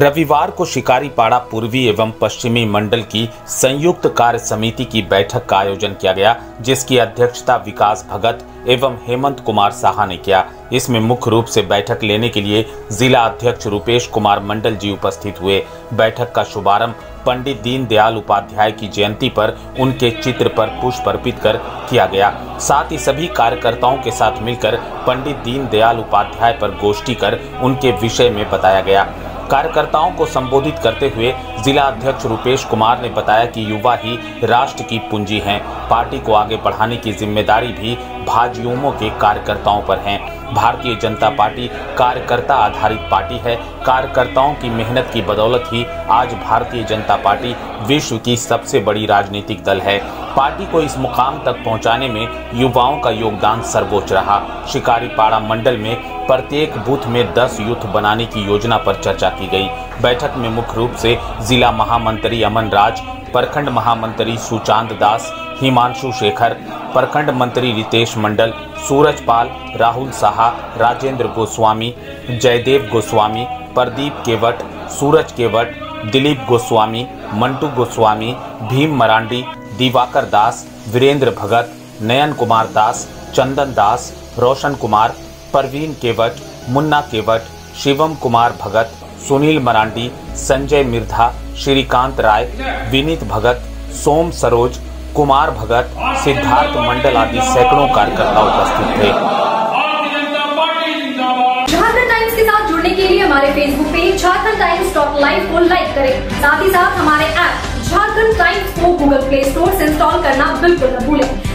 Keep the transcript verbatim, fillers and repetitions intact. रविवार को शिकारीपाड़ा पूर्वी एवं पश्चिमी मंडल की संयुक्त कार्य समिति की बैठक का आयोजन किया गया, जिसकी अध्यक्षता विकास भगत एवं हेमंत कुमार साहा ने किया। इसमें मुख्य रूप से बैठक लेने के लिए जिला अध्यक्ष रूपेश कुमार मंडल जी उपस्थित हुए। बैठक का शुभारंभ पंडित दीनदयाल उपाध्याय की जयंती पर उनके चित्र पर पुष्प अर्पित कर किया गया। साथ ही सभी कार्यकर्ताओं के साथ मिलकर पंडित दीनदयाल उपाध्याय पर गोष्ठी कर उनके विषय में बताया गया। कार्यकर्ताओं को संबोधित करते हुए जिला अध्यक्ष रूपेश कुमार ने बताया कि युवा ही राष्ट्र की पूंजी हैं। पार्टी को आगे बढ़ाने की जिम्मेदारी भी भाजयुमों के कार्यकर्ताओं पर है। भारतीय जनता पार्टी कार्यकर्ता आधारित पार्टी है। कार्यकर्ताओं की मेहनत की बदौलत ही आज भारतीय जनता पार्टी विश्व की सबसे बड़ी राजनीतिक दल है। पार्टी को इस मुकाम तक पहुंचाने में युवाओं का योगदान सर्वोच्च रहा। शिकारीपाड़ा मंडल में प्रत्येक बूथ में दस यूथ बनाने की योजना पर चर्चा की गई। बैठक में मुख्य रूप से जिला महामंत्री अमनराज, प्रखंड महामंत्री सुचांद दास, हिमांशु शेखर, प्रखंड मंत्री रितेश मंडल, सूरज पाल, राहुल साहा, राजेंद्र गोस्वामी, जयदेव गोस्वामी, प्रदीप केवट, सूरज केवट, दिलीप गोस्वामी, मंटू गोस्वामी, भीम मरांडी, दिवाकर दास, वीरेंद्र भगत, नयन कुमार दास, चंदन दास, रोशन कुमार, परवीन केवट, मुन्ना केवट, शिवम कुमार भगत, सुनील मरांडी, संजय मिर्धा, श्रीकांत राय, विनीत भगत, सोम सरोज, कुमार भगत, सिद्धार्थ मंडल आदि सैकड़ों कार्यकर्ता उपस्थित थे। झारखंड टाइम्स के साथ जुड़ने के लिए हमारे Facebook page Jharkhand Times dot live को लाइक करें। साथ ही साथ हमारे ऐप झारखंड टाइम्स को गूगल प्ले स्टोर से इंस्टॉल करना बिल्कुल न भूलें।